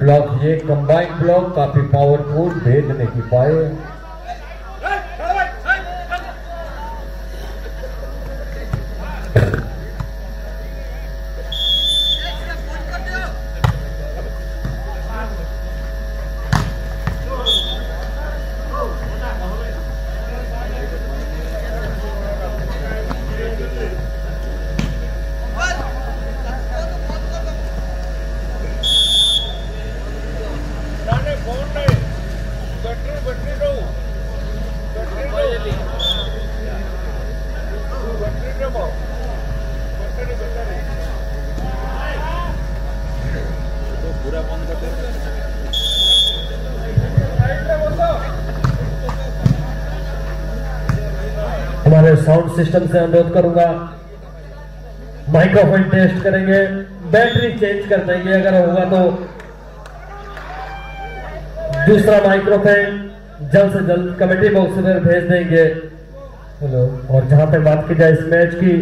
Block, ये combined block काफी powerful, भेद नहीं पाए। हमारे साउंड सिस्टम से अनुरोध करूंगा, माइक्रोफोन टेस्ट करेंगे, बैटरी चेंज कर देंगे अगर होगा तो। दूसरा माइक्रोफोन जल्द से जल्द कमेटी बॉक्स में भेज देंगे। हेलो, और जहां पे बात की जाए इस मैच की,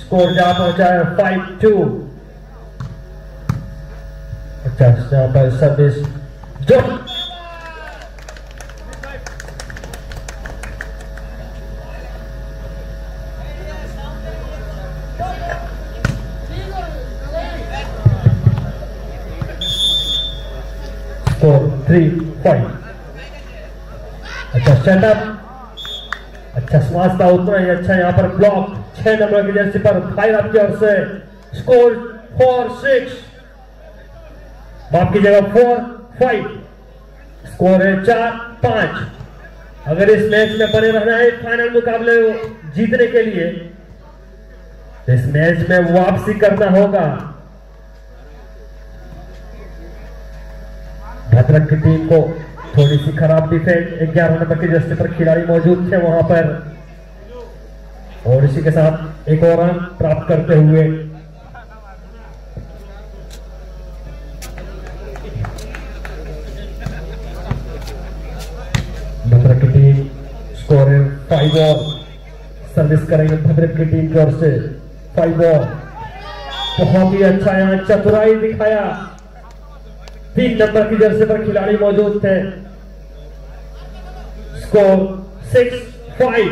स्कोर जहां पहुंचा है 5-2। अच्छा, जहां पर 26 जो स्कोर 3-5। अच्छा सेटअप, अच्छा स्वास्थ्य था उतना ही अच्छा। यहाँ पर ब्लॉक 6 नंबर की जर्सी पर फायर आपकी ओर से, स्कोर 4-6, बाप की जगह 4-5, स्कोर है 4-5। अगर इस मैच में बने रहना है फाइनल मुकाबले जीतने के लिए, इस मैच में वापसी करना होगा। भद्रक की टीम को थोड़ी सी खराब डिफेंस, 11 नंबर के जर्सी पर खिलाड़ी मौजूद थे वहां पर, और इसी के साथ एक और रन प्राप्त करते हुए भद्रक की टीम स्कोर 5 ओवर। सर्विस करेंगे भद्रक की टीम की ओर से 5 ओवर। बहुत ही अच्छा यहाँ चतुराई दिखाया, 3 नंबर की जर्सी पर खिलाड़ी मौजूद थे, स्कोर 6-5।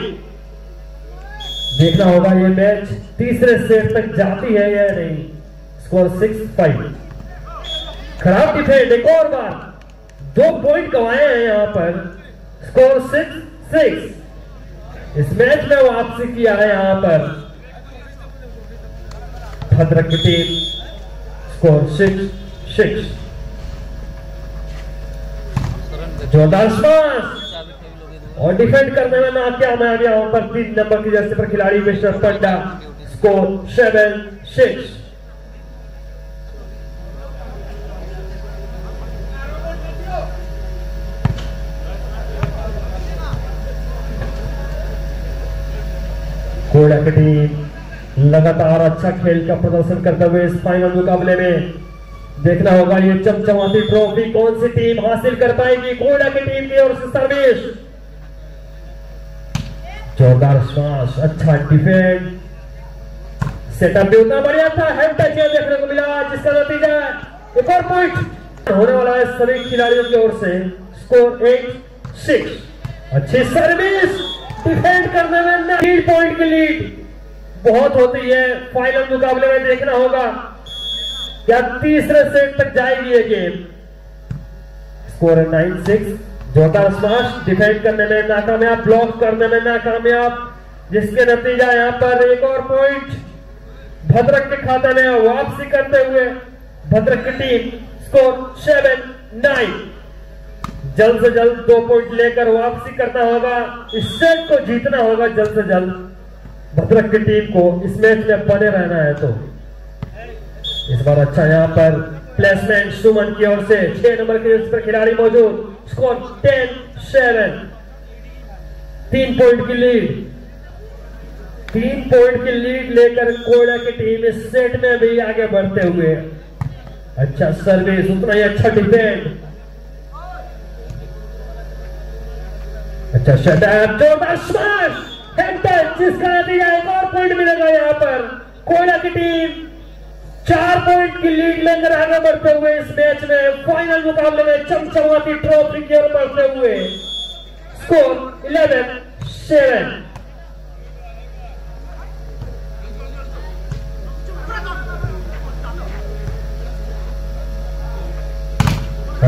देखना होगा ये मैच तीसरे सेट तक जाती है या नहीं। स्कोर 6-5, खराब डिफेंस एक और बार, 2 पॉइंट गंवाए हैं यहां पर, स्कोर 6-6। इस मैच में वापसी किया है यहां पर भद्रक की टीम, स्कोर 6-6। जोरदार स्मैश और डिफेंड करने में नाकाम है यहाँ पर 3 नंबर की जर्सी पर खिलाड़ी मिस्टर पंडा, स्कोर 7-6। कोलकाता की टीम लगातार अच्छा खेल का प्रदर्शन करते हुए इस फाइनल मुकाबले में। देखना होगा ये चमचमाती ट्रॉफी कौन सी टीम हासिल कर पाएगी। कोड़ा की टीम की ओर से सर्विस, जोरदार श्वास, अच्छा डिफेंस, सेटअप भी उतना बढ़िया था, हेड टच देखने को मिला, जिसका नतीजा एक और पॉइंट होने वाला है सभी खिलाड़ियों की ओर से, स्कोर 8-6। अच्छी सर्विस, डिफेंड करने में 3 पॉइंट की लीड बहुत होती है फाइनल मुकाबले में। देखना होगा क्या तीसरे सेट तक जाएगी ये गेम। स्कोर है 9-6, जोरदार स्मैश, डिफेंड करने में नाकामयाब, ब्लॉक करने में नाकामयाब, जिसके नतीजा यहाँ पर एक और पॉइंट भद्रक के खाते में। वापसी करते हुए भद्रक की टीम, स्कोर 7-9। जल्द से जल्द 2 पॉइंट लेकर वापसी करना होगा, इस सेट को जीतना होगा जल्द से जल्द भद्रक की टीम को, इस मैच में बने रहना है तो। इस बार अच्छा यहाँ पर प्लेसमेंट सुमन की ओर से, 6 नंबर के इस पर खिलाड़ी मौजूद, स्कोर 10-7। 3 पॉइंट की लीड, 3 पॉइंट की लीड लेकर कोड़ा की टीम इस सेट में भी आगे बढ़ते हुए। अच्छा सर्विस, उतना ही अच्छा डिफेंड, अच्छा शटअप, जोरदार स्मैश, हेड टच, जिसका नतीजा एक और पॉइंट मिलेगा यहाँ पर कोड़ा की टीम 4 पॉइंट की लीड लेकर आगे बढ़ते हुए इस मैच में फाइनल मुकाबले में चमचमाती ट्रॉफी की ओर बढ़ते हुए स्कोर 11-7।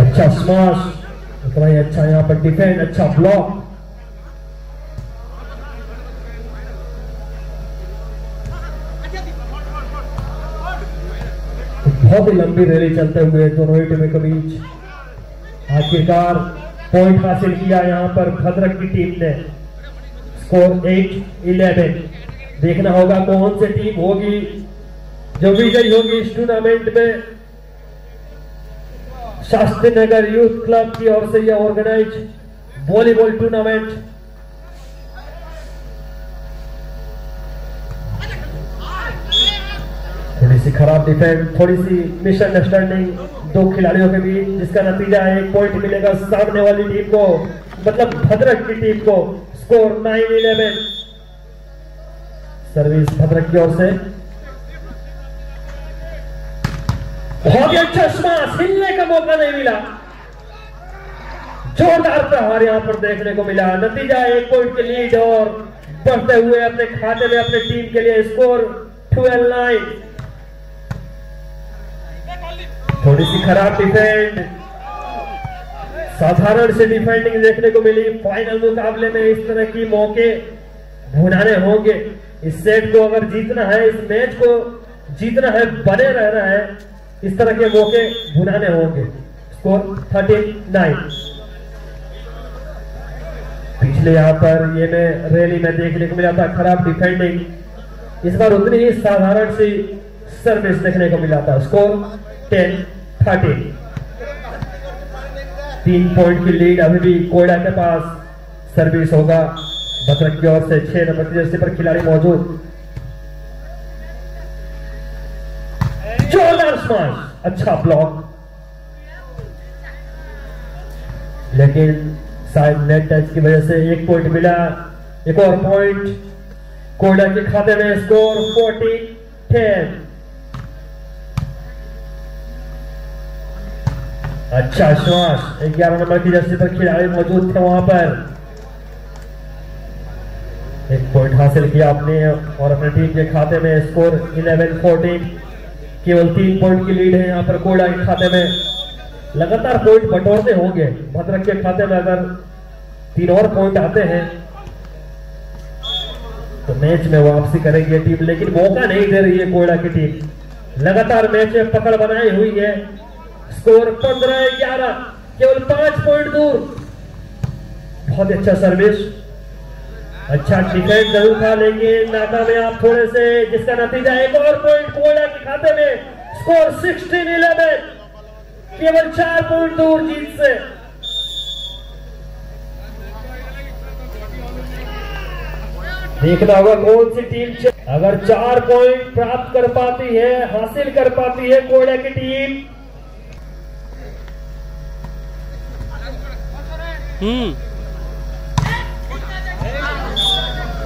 अच्छा स्मैश, तो भाई अच्छा यहाँ पर डिफेंड, अच्छा ब्लॉक। बहुत ही लंबी रैली चलते हुए दोनों ही टीमों के बीच आखिरकार पॉइंट हासिल किया यहां पर भद्रक की टीम ने, स्कोर 8-11। देखना होगा कौन सी टीम होगी जो विजयी होगी इस टूर्नामेंट में। शास्त्रीनगर यूथ क्लब की ओर से यह ऑर्गेनाइज वॉलीबॉल टूर्नामेंट। थोड़ी सी खराब डिफेंस, थोड़ी सी मिस अंडरस्टैंडिंग दो खिलाड़ियों के बीच, जिसका नतीजा 1 पॉइंट मिलेगा सामने वाली टीम को, मतलब भद्रक की टीम को, स्कोर 9-11। सर्विस भद्रक की ओर से, बहुत ही अच्छा स्मैश, हिलने का मौका नहीं मिला, जोरदार प्रहार यहाँ पर देखने को मिला। नतीजा 1 पॉइंट की लीड और बढ़ते हुए अपने खाते में अपने टीम के लिए, स्कोर 12-9। थोड़ी सी खराब डिफेंड, साधारण से डिफेंडिंग देखने को मिली। फाइनल मुकाबले में इस तरह की मौके भुनाने होंगे। इस सेट को अगर जीतना है, इस मैच को जीतना है, बने रहना है, इस तरह के मौके भुनाने होंगे। स्कोर 13-9। पिछले यहां पर ये में रैली में देखने को मिला था खराब डिफेंडिंग, इस बार उतनी ही साधारण सी सर्विस देखने को मिला था, स्कोर 10-13। 3 पॉइंट की लीड अभी भी कोयडा के पास। सर्विस होगा भद्रक की ओर से, 6 नंबर जर्सी पर खिलाड़ी मौजूद। जोरदार स्मैश, अच्छा ब्लॉक, लेकिन शायद नेट टच की वजह से 1 पॉइंट मिला। एक और पॉइंट कोयडा के खाते में, स्कोर 14-10। अच्छा श्वास, 11 नंबर की जर्सी पर खिलाड़ी मौजूद थे वहां पर। 1 पॉइंट हासिल किया आपने और अपने टीम के खाते में, स्कोर 11-14। केवल 3 पॉइंट की लीड है यहाँ पर कोडा के खाते में। लगातार पॉइंट बटोरते होंगे भद्रक के खाते में, अगर 3 और पॉइंट आते हैं तो मैच में वापसी करेगी टीम, लेकिन मौका नहीं दे रही है कोयडा की टीम। लगातार मैच में पकड़ बनाई हुई है, स्कोर 15-11, केवल 5 पॉइंट दूर। बहुत अच्छा सर्विस, अच्छा डिफेंस जरूर था लेकिन नाकामयाब थोड़े से, जिसका नतीजा 1 और पॉइंट कोयडा के खाते में, स्कोर 16-11, केवल 4 पॉइंट दूर जीत से। देखना होगा कौन सी टीम अगर 4 पॉइंट प्राप्त कर पाती है, हासिल कर पाती है कोयडा की टीम,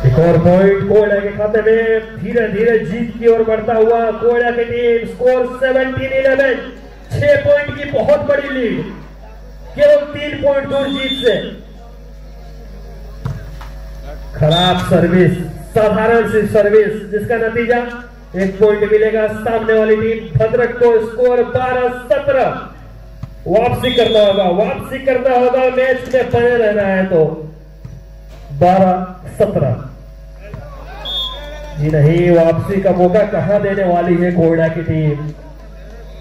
एक और पॉइंट कोयडा के खाते में, धीरे धीरे जीत की ओर बढ़ता हुआ कोयडा की टीम, स्कोर 17-11। 6 पॉइंट की बहुत बड़ी लीड, केवल 3 पॉइंट दूर जीत से। खराब सर्विस, साधारण सी सर्विस, जिसका नतीजा 1 पॉइंट मिलेगा सामने वाली टीम भद्रक को, स्कोर 12-17। वापसी करना होगा, वापसी करना होगा, मैच में बने रहना है तो 12-17। जी नहीं, वापसी का मौका कहां देने वाली है कोयडा की टीम।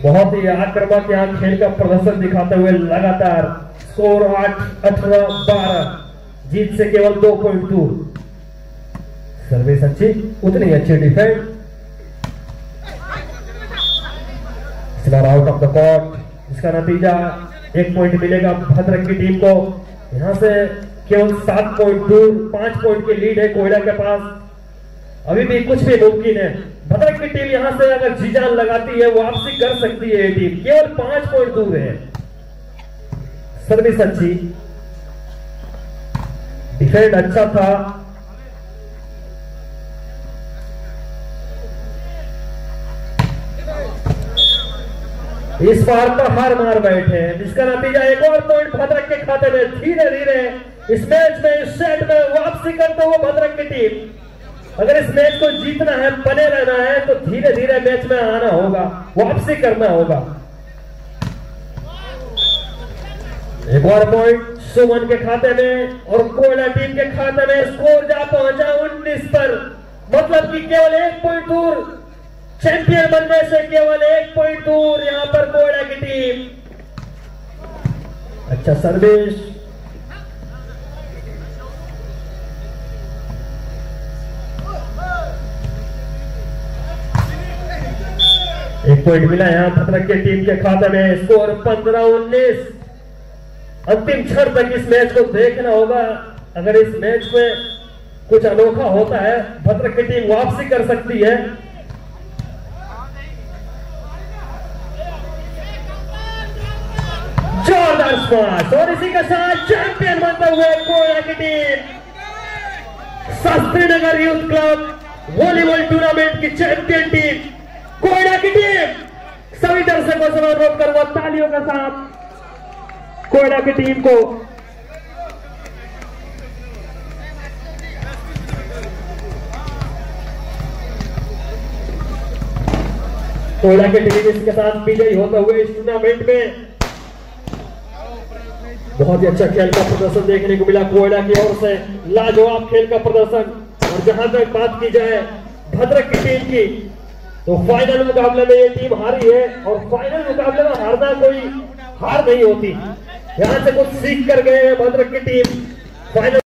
बहुत ही आक्रामक यहां खेल का प्रदर्शन दिखाते हुए लगातार, स्कोर 8-18-12, जीत से केवल 2 पॉइंट दूर। सर्विस अच्छी, उतनी अच्छी defence, out of the court, इसका नतीजा 1 पॉइंट मिलेगा भद्रक की टीम को। यहां से केवल 7 पॉइंट दूर, 5 पॉइंट की लीड है कोयडा के पास। अभी भी कुछ भी मुमकिन है, भद्रक की टीम यहां से अगर जी जान लगाती है वापसी कर सकती है ये टीम, केवल 5 पॉइंट दूर है। सर्विस अच्छी, डिफेंड अच्छा था, इस बार तो हार मार बैठे हैं, जिसका नतीजा एक और पॉइंट भद्रक के खाते में। धीरे धीरे इस मैच में, इस सेट में वापसी करते हुए भद्रक की टीम अगर इस मैच को जीतना है, बने रहना है, तो धीरे धीरे मैच में आना होगा, वापसी करना होगा। एक और पॉइंट सुमन के खाते में और कोयला टीम के खाते में। स्कोर जा पहुंचा 19 पर, मतलब कि केवल एक पॉइंट दूर, चैंपियन बनने से केवल एक पॉइंट दूर यहां पर कोयला की टीम। अच्छा सर्विस, एक पॉइंट मिला यहां भद्रक की टीम के खाते में। स्कोर 15-19। अंतिम क्षण तक इस मैच को देखना होगा। अगर इस मैच में कुछ अनोखा होता है, भद्रक की टीम वापसी कर सकती है। जोरदार स्मैश, और इसी के साथ चैंपियन बनते हुए कोयला की team Shastrinagar youth club volleyball tournament की चैंपियन टीम कोयला की टीम। सभी दर्शकों से अनुरोध करूंगा तालियों के साथ कोयला की टीम को। कोयला की टीम इसके साथ विजयी होते हुए इस टूर्नामेंट में बहुत ही अच्छा खेल का प्रदर्शन देखने को मिला। कोयला की ओर से लाजवाब खेल का प्रदर्शन। और जहां तक बात की जाए भद्रक की टीम की, तो फाइनल मुकाबले में ये टीम हारी है, और फाइनल मुकाबले में हारना कोई हार नहीं होती। यहां से कुछ सीख कर गए हैं भद्रक की टीम। फाइनल